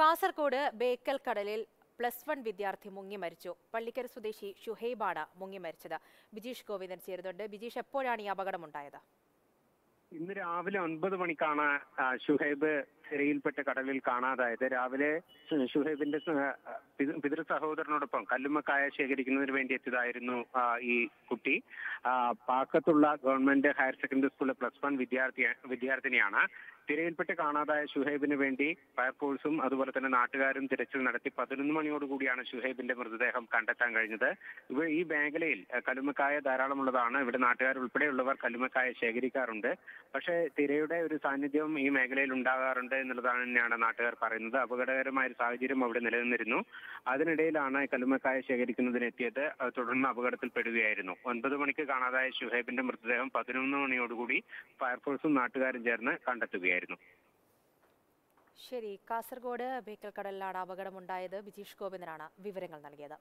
കാസർഗോഡ് ബേക്കൽ കടലിൽ +1 വിദ്യാർത്ഥി മുങ്ങി മരിച്ചു. പള്ളിക്കര സ്വദേശി ഷുഹൈബാണ് മുങ്ങി മരിച്ചത്. ബിജീഷ് ഗോവിന്ദൻ ചേരുന്നുണ്ട്. ബിജീഷ്, എപ്പോഴാണ് ഈ അപകടമുണ്ടായത്? ഇന്ന് രാവിലെ 9 മണിക്കാണ് ഷുഹൈബ് തിരയിൽപ്പെട്ട കടലിൽ കാണാതായത്. രാവിലെ ഷുഹൈബിന്റെ പിതൃ സഹോദരനോടൊപ്പം കല്ലുമ്മക്കായ ശേഖരിക്കുന്നതിന് വേണ്ടി എത്തിയതായിരുന്നു ഈ കുട്ടി. പാക്കത്തുള്ള ഗവൺമെന്റ് ഹയർ സെക്കൻഡറി സ്കൂളിലെ +1 വിദ്യാർത്ഥിനിയാണ്. തിരയിൽപ്പെട്ട് കാണാതായ ഷുഹൈബിന് വേണ്ടി ഫയർഫോഴ്സും അതുപോലെ തന്നെ നാട്ടുകാരും തിരച്ചിൽ നടത്തി 11 മണിയോടുകൂടിയാണ് ഷുഹൈബിന്റെ മൃതദേഹം കണ്ടെത്താൻ കഴിഞ്ഞത്. ഇവ ഈ മേഖലയിൽ കല്ലുമ്മക്കായ ധാരാളമുള്ളതാണ്. ഇവിടെ നാട്ടുകാരുൾപ്പെടെയുള്ളവർ കല്ലുമ്മക്കായ ശേഖരിക്കാറുണ്ട്. പക്ഷേ തിരയുടെ ഒരു സാന്നിധ്യം ഈ മേഖലയിൽ ഉണ്ടാകാറുണ്ട് എന്നുള്ളതാണ് തന്നെയാണ് നാട്ടുകാർ പറയുന്നത്. അപകടകരമായ ഒരു സാഹചര്യം അവിടെ നിലനിന്നിരുന്നു. അതിനിടയിലാണ് കല്ലുമ്മക്കായ ശേഖരിക്കുന്നതിനെത്തിയത്. തുടർന്ന് അപകടത്തിൽപ്പെടുകയായിരുന്നു. 9 മണിക്ക് കാണാതായ ഷുഹൈബിന്റെ മൃതദേഹം 11 മണിയോടുകൂടി ഫയർഫോഴ്സും നാട്ടുകാരും ചേർന്ന് കണ്ടെത്തുകയായിരുന്നു. ശരി, കാസർഗോഡ് ബേക്കൽ കടലിലാണ് അപകടമുണ്ടായത്. ബിജീഷ് ഗോവിന്ദനാണ് വിവരങ്ങൾ നൽകിയത്.